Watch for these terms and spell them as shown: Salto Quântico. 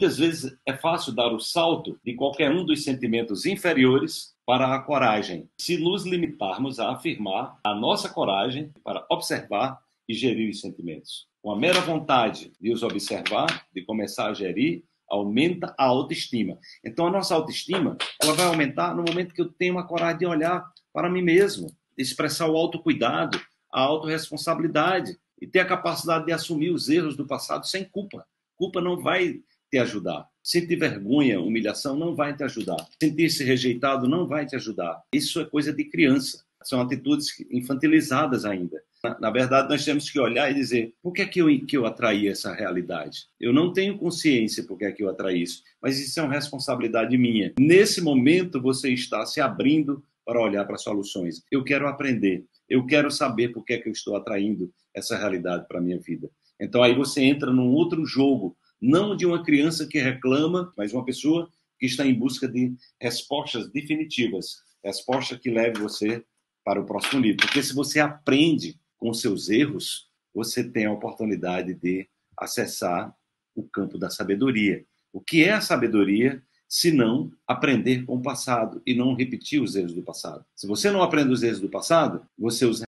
Muitas vezes é fácil dar o salto de qualquer um dos sentimentos inferiores para a coragem, se nos limitarmos a afirmar a nossa coragem para observar e gerir os sentimentos. Com a mera vontade de os observar, de começar a gerir, aumenta a autoestima. Então, a nossa autoestima ela vai aumentar no momento que eu tenho a coragem de olhar para mim mesmo, expressar o autocuidado, a autorresponsabilidade e ter a capacidade de assumir os erros do passado sem culpa. Culpa não vai te ajudar. Sentir vergonha, humilhação não vai te ajudar. Sentir-se rejeitado não vai te ajudar. Isso é coisa de criança. São atitudes infantilizadas ainda. Na verdade, nós temos que olhar e dizer por que é que eu atraí essa realidade? Eu não tenho consciência por que é que eu atraí isso, mas isso é uma responsabilidade minha. Nesse momento, você está se abrindo para olhar para soluções. Eu quero aprender, eu quero saber por que é que eu estou atraindo essa realidade para a minha vida. Então, aí você entra num outro jogo, não de uma criança que reclama, mas uma pessoa que está em busca de respostas definitivas, resposta que leve você para o próximo nível. Porque se você aprende com seus erros, você tem a oportunidade de acessar o campo da sabedoria. O que é a sabedoria, se não aprender com o passado e não repetir os erros do passado? Se você não aprende os erros do passado, você os